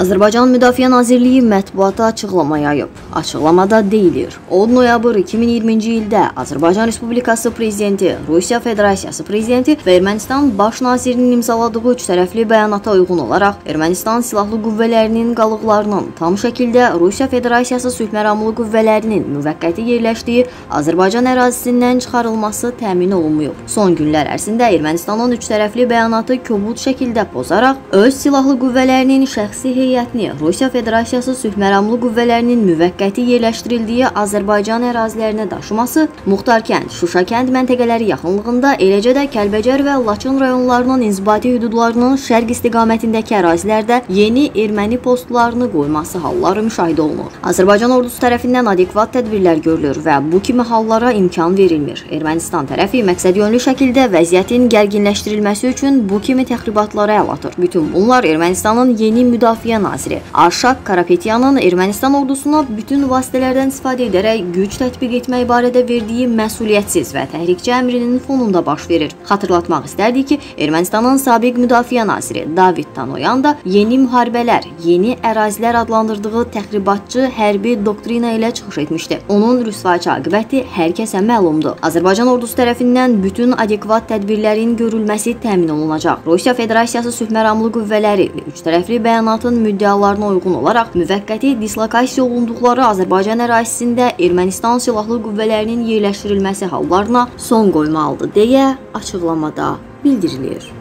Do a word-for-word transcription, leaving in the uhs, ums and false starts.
Azərbaycan Müdafiə Nazirliyi mətbuata açıqlama yayıb. Açıqlamada deyilir, on noyabr iki min iyirminci ildə Azərbaycan Respublikası Prezidenti, Rusiya Federasiyası Prezidenti və Ermənistan Baş Nazirinin imzaladığı üç tərəfli bəyanata uyğun olaraq Ermənistan Silahlı Qüvvələrinin qalıqlarının tam şəkildə Rusiya Federasiyası Sülhməramlı Qüvvələrinin müvəqqəti yerləşdiyi Azərbaycan ərazisindən çıxarılması təmin olunmuyub. Son günlər ərzində Ermənistanın üç tərəfli bəyanatı kobud şəkildə pozaraq öz silahlı qüvvələrinin şəxsi heyətini Rusiya Federasiyası Sülhməramlı Qüvvələrinin müvəqqəti yerləşdirildiyi Azərbaycan ərazilərinə daşıması Muxtarkənd, Şuşakənd məntəqələri yaxınlığında, eləcə də Kəlbəcər və Laçın rayonlarının inzibati hüdudlarının şərq istiqamətindəki ərazilərdə yeni erməni postlarını qoyması halları müşahidə olunur. Azərbaycan ordusu tərəfindən adekvat tədbirlər görülür və bu kimi hallara imkan verilmir. Ermənistan tərəfi məqsədyönlü şəkildə vəziyyətin gərginləşdirilməsi üçün bu kimi təxribatlara əl atır. Bütün bunlar Ermənistanın yeni Müdafiə Naziri Arşaq Karapetyanın Ermənistan ordusuna bütün vasitələrdən istifadə edərək güc tətbiq etmək barədə verdiyi məsuliyyətsiz və təhrikçi əmrinin fonunda baş verir. Xatırlatmaq istərdik ki, Ermənistanın sabiq Müdafiə Naziri David Tanoğan da yeni müharibələr, yeni ərazilər adlandırdığı təxribatçı hərbi doktrina ilə çıxış etmişdi. Onun rüsvayçı aqibəti hər kəsə məlumdur. Azərbaycan ordusu tərəfindən bütün adekvat tədbirlərin görülməsi təmin olunacaq. Rusiya Federasiyası Sülhməramlı Qüvvələri üç tərəfli bəyanat müddialarına uyğun olaraq müvəqqəti dislokasiya olunduqları Azərbaycan ərazisində Ermənistan silahlı qüvvələrinin yerləşdirilməsi hallarına son qoymalıdır deyə açıqlamada bildirilir.